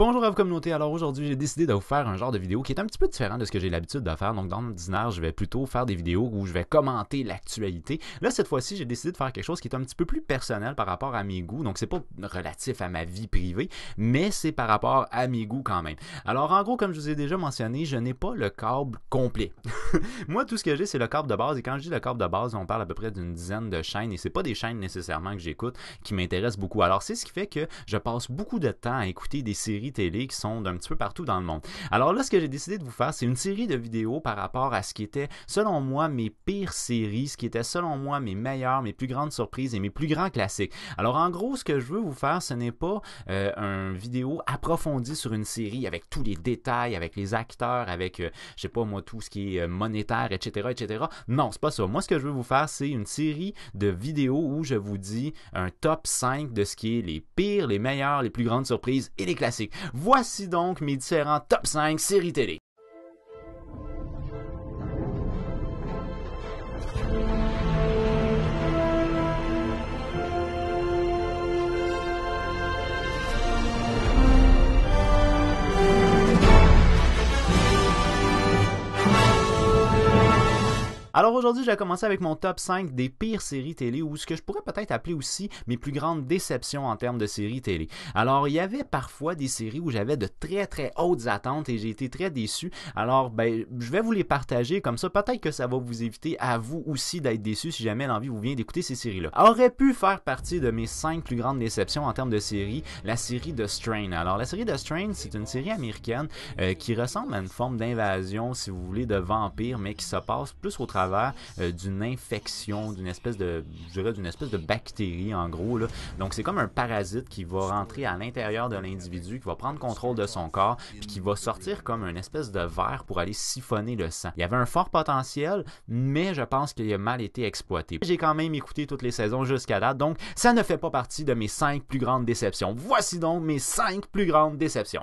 Bonjour à vous communauté, alors aujourd'hui j'ai décidé de vous faire un genre de vidéo qui est un petit peu différent de ce que j'ai l'habitude de faire. Donc dans l'ordinaire je vais plutôt faire des vidéos où je vais commenter l'actualité. Là cette fois-ci j'ai décidé de faire quelque chose qui est un petit peu plus personnel par rapport à mes goûts. Donc c'est pas relatif à ma vie privée, mais c'est par rapport à mes goûts quand même. Alors en gros comme je vous ai déjà mentionné, je n'ai pas le câble complet. Moi tout ce que j'ai c'est le câble de base, et quand je dis le câble de base on parle à peu près d'une dizaine de chaînes, et c'est pas des chaînes nécessairement que j'écoute qui m'intéressent beaucoup. Alors c'est ce qui fait que je passe beaucoup de temps à écouter des séries télé qui sont d'un petit peu partout dans le monde. Alors là, ce que j'ai décidé de vous faire, c'est une série de vidéos par rapport à ce qui était, selon moi, mes pires séries, ce qui était, selon moi, mes meilleures, mes plus grandes surprises et mes plus grands classiques. Alors en gros, ce que je veux vous faire, ce n'est pas une vidéo approfondie sur une série avec tous les détails, avec les acteurs, avec, je sais pas moi, tout ce qui est monétaire, etc., etc. Non, c'est pas ça. Moi, ce que je veux vous faire, c'est une série de vidéos où je vous dis un top 5 de ce qui est les pires, les meilleures, les plus grandes surprises et les classiques. Voici donc mes différents top 5 séries télé. Alors aujourd'hui, j'ai commencé avec mon top 5 des pires séries télé, ou ce que je pourrais peut-être appeler aussi mes plus grandes déceptions en termes de séries télé. Alors, il y avait parfois des séries où j'avais de très très hautes attentes et j'ai été très déçu. Alors, ben, je vais vous les partager comme ça. Peut-être que ça va vous éviter à vous aussi d'être déçu si jamais l'envie vous vient d'écouter ces séries-là. Aurait pu faire partie de mes 5 plus grandes déceptions en termes de séries, la série The Strain. Alors, la série The Strain, c'est une série américaine qui ressemble à une forme d'invasion, si vous voulez, de vampires, mais qui se passe plus au travers d'une infection, d'une espèce de, je dirais, d'une espèce de bactérie en gros là. Donc c'est comme un parasite qui va rentrer à l'intérieur de l'individu, qui va prendre contrôle de son corps, puis qui va sortir comme une espèce de verre pour aller siphonner le sang. Il y avait un fort potentiel, mais je pense qu'il a mal été exploité. J'ai quand même écouté toutes les saisons jusqu'à date, donc ça ne fait pas partie de mes 5 plus grandes déceptions. Voici donc mes 5 plus grandes déceptions.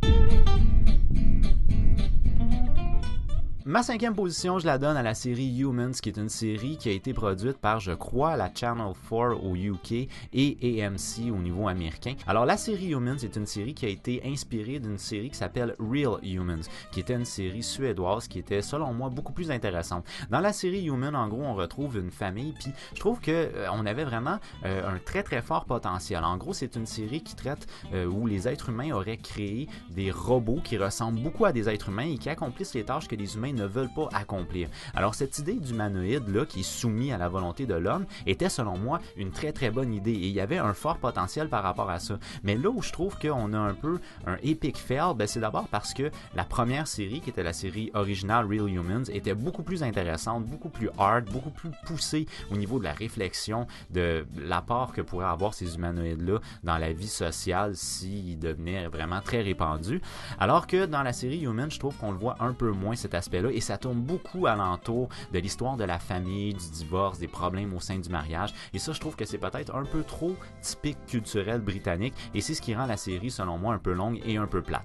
Ma 5e position, je la donne à la série Humans, qui est une série qui a été produite par, je crois, la Channel 4 au UK et AMC au niveau américain. Alors, la série Humans est une série qui a été inspirée d'une série qui s'appelle Real Humans, qui était une série suédoise qui était, selon moi, beaucoup plus intéressante. Dans la série Humans, en gros, on retrouve une famille, puis je trouve qu'on avait vraiment un très très fort potentiel. En gros, c'est une série qui traite où les êtres humains auraient créé des robots qui ressemblent beaucoup à des êtres humains et qui accomplissent les tâches que les humains ne veulent pas accomplir. Alors cette idée d'humanoïde là qui est soumis à la volonté de l'homme était selon moi une très très bonne idée, et il y avait un fort potentiel par rapport à ça. Mais là où je trouve qu'on a un peu un epic fail, ben c'est d'abord parce que la première série, qui était la série originale Real Humans, était beaucoup plus intéressante, beaucoup plus hard, beaucoup plus poussée au niveau de la réflexion, de l'apport que pourraient avoir ces humanoïdes là dans la vie sociale s'ils devenaient vraiment très répandus. Alors que dans la série Humans, je trouve qu'on le voit un peu moins cet aspect là, et ça tourne beaucoup alentour de l'histoire de la famille, du divorce, des problèmes au sein du mariage, et ça je trouve que c'est peut-être un peu trop typique culturel britannique, et c'est ce qui rend la série selon moi un peu longue et un peu plate.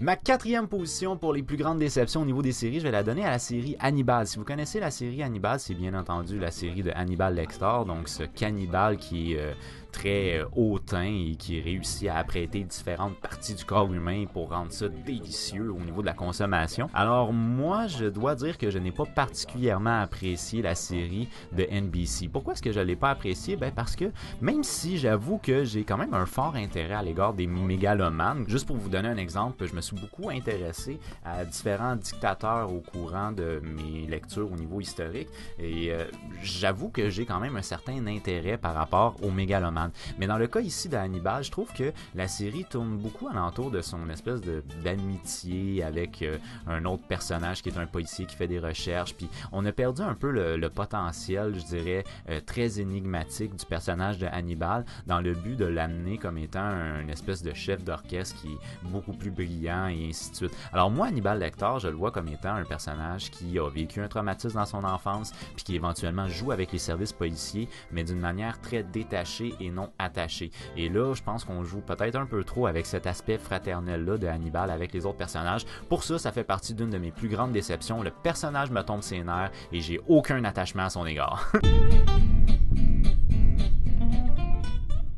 Ma 4e position pour les plus grandes déceptions au niveau des séries, je vais la donner à la série Hannibal. Si vous connaissez la série Hannibal, c'est bien entendu la série de Hannibal Lecter, donc ce cannibale qui est très hautain et qui réussit à apprêter différentes parties du corps humain pour rendre ça délicieux au niveau de la consommation. Alors moi, je dois dire que je n'ai pas particulièrement apprécié la série de NBC. Pourquoi est-ce que je ne l'ai pas appréciée? Ben parce que même si j'avoue que j'ai quand même un fort intérêt à l'égard des mégalomanes, juste pour vous donner un exemple, je me suis beaucoup intéressé à différents dictateurs au courant de mes lectures au niveau historique, et j'avoue que j'ai quand même un certain intérêt par rapport aux mégalomanes. Mais dans le cas ici de Hannibal, je trouve que la série tourne beaucoup alentour de son espèce d'amitié avec un autre personnage qui est un policier qui fait des recherches, puis on a perdu un peu le potentiel, je dirais, très énigmatique du personnage de Hannibal, dans le but de l'amener comme étant une espèce de chef d'orchestre qui est beaucoup plus brillant et ainsi de suite. Alors moi, Hannibal Lecter, je le vois comme étant un personnage qui a vécu un traumatisme dans son enfance, puis qui éventuellement joue avec les services policiers, mais d'une manière très détachée et non attaché. Et là, je pense qu'on joue peut-être un peu trop avec cet aspect fraternel-là de Hannibal avec les autres personnages. Pour ça, ça fait partie d'une de mes plus grandes déceptions. Le personnage me tombe ses nerfs et j'ai aucun attachement à son égard.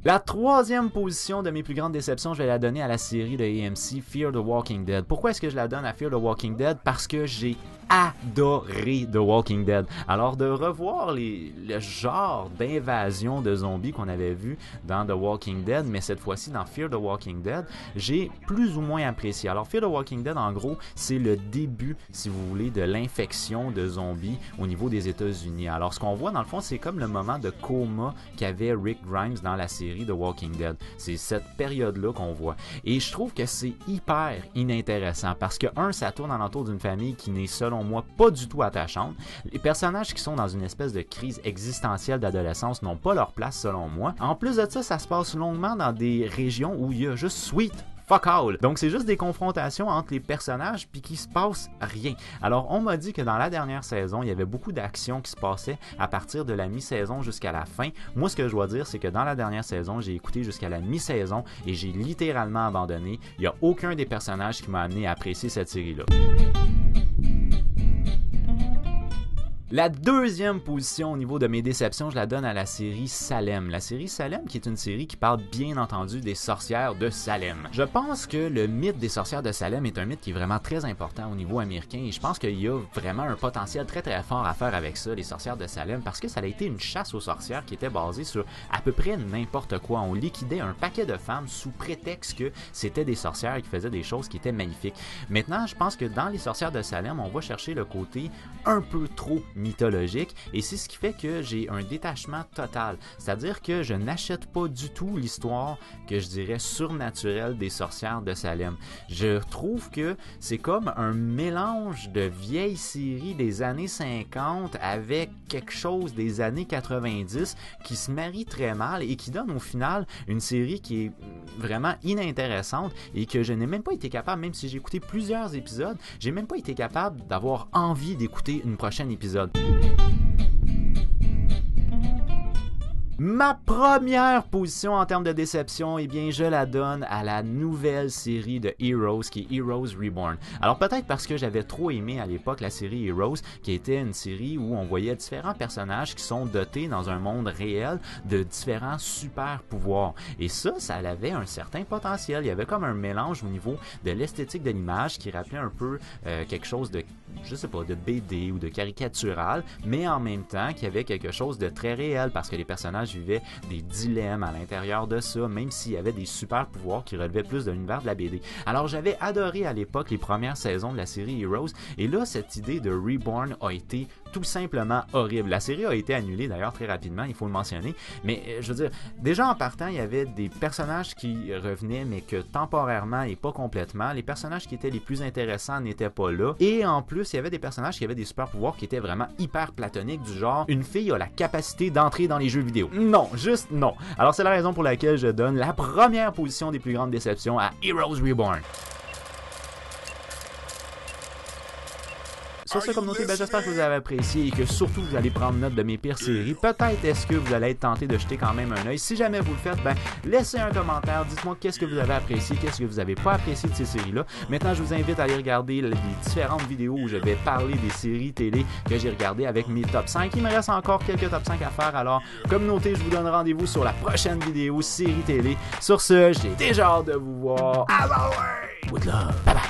La troisième position de mes plus grandes déceptions, je vais la donner à la série de AMC, Fear the Walking Dead. Pourquoi est-ce que je la donne à Fear the Walking Dead? Parce que j'ai adoré The Walking Dead. Alors de revoir le genre d'invasion de zombies qu'on avait vu dans The Walking Dead, mais cette fois-ci dans Fear the Walking Dead, j'ai plus ou moins apprécié. Alors Fear the Walking Dead, en gros, c'est le début, si vous voulez, de l'infection de zombies au niveau des États-Unis. Alors ce qu'on voit dans le fond, c'est comme le moment de coma qu'avait Rick Grimes dans la série The Walking Dead. C'est cette période-là qu'on voit. Et je trouve que c'est hyper inintéressant parce que, un, ça tourne alentour d'une famille qui n'est, selon moi, pas du tout attachante. Les personnages qui sont dans une espèce de crise existentielle d'adolescence n'ont pas leur place, selon moi. En plus de ça, ça se passe longuement dans des régions où il y a juste sweet fuck all. Donc c'est juste des confrontations entre les personnages puis qu'il se passe rien. Alors on m'a dit que dans la dernière saison, il y avait beaucoup d'actions qui se passaient à partir de la mi-saison jusqu'à la fin. Moi, ce que je dois dire, c'est que dans la dernière saison, j'ai écouté jusqu'à la mi-saison et j'ai littéralement abandonné. Il n'y a aucun des personnages qui m'a amené à apprécier cette série-là. La deuxième position au niveau de mes déceptions, je la donne à la série Salem. La série Salem qui est une série qui parle bien entendu des sorcières de Salem. Je pense que le mythe des sorcières de Salem est un mythe qui est vraiment très important au niveau américain et je pense qu'il y a vraiment un potentiel très très fort à faire avec ça, les sorcières de Salem, parce que ça a été une chasse aux sorcières qui était basée sur à peu près n'importe quoi. On liquidait un paquet de femmes sous prétexte que c'était des sorcières qui faisaient des choses qui étaient magnifiques. Maintenant, je pense que dans les sorcières de Salem, on va chercher le côté un peu trop mythologique et c'est ce qui fait que j'ai un détachement total, c'est-à-dire que je n'achète pas du tout l'histoire que je dirais surnaturelle des sorcières de Salem. Je trouve que c'est comme un mélange de vieilles séries des années 50 avec quelque chose des années 90 qui se marie très mal et qui donne au final une série qui est vraiment inintéressante et que je n'ai même pas été capable, même si j'ai écouté plusieurs épisodes, j'ai même pas été capable d'avoir envie d'écouter une prochaine épisode. Ma première position en termes de déception, eh bien, je la donne à la nouvelle série de Heroes, qui est Heroes Reborn. Alors peut-être parce que j'avais trop aimé à l'époque la série Heroes, qui était une série où on voyait différents personnages qui sont dotés dans un monde réel de différents super pouvoirs. Et ça, ça avait un certain potentiel. Il y avait comme un mélange au niveau de l'esthétique de l'image qui rappelait un peu quelque chose de, je sais pas, de BD ou de caricatural, mais en même temps qu'il y avait quelque chose de très réel parce que les personnages vivaient des dilemmes à l'intérieur de ça, même s'il y avait des super pouvoirs qui relevaient plus de l'univers de la BD. Alors j'avais adoré à l'époque les premières saisons de la série Heroes, et là cette idée de Reborn a été tout simplement horrible. La série a été annulée d'ailleurs très rapidement, il faut le mentionner, mais je veux dire, déjà en partant, il y avait des personnages qui revenaient, mais que temporairement et pas complètement. Les personnages qui étaient les plus intéressants n'étaient pas là, et en plus, il y avait des personnages qui avaient des super pouvoirs qui étaient vraiment hyper platoniques, du genre, une fille a la capacité d'entrer dans les jeux vidéo. Non, juste non. Alors c'est la raison pour laquelle je donne la première position des plus grandes déceptions à Heroes Reborn. Sur ce, communauté, j'espère que vous avez apprécié et que surtout vous allez prendre note de mes pires séries. Peut-être est-ce que vous allez être tenté de jeter quand même un œil. Si jamais vous le faites, laissez un commentaire. Dites-moi qu'est-ce que vous avez apprécié, qu'est-ce que vous n'avez pas apprécié de ces séries-là. Maintenant, je vous invite à aller regarder les différentes vidéos où je vais parler des séries télé que j'ai regardées avec mes top 5. Il me reste encore quelques top 5 à faire. Alors, communauté, je vous donne rendez-vous sur la prochaine vidéo série télé. Sur ce, j'ai déjà hâte de vous voir. Good love. Bye bye.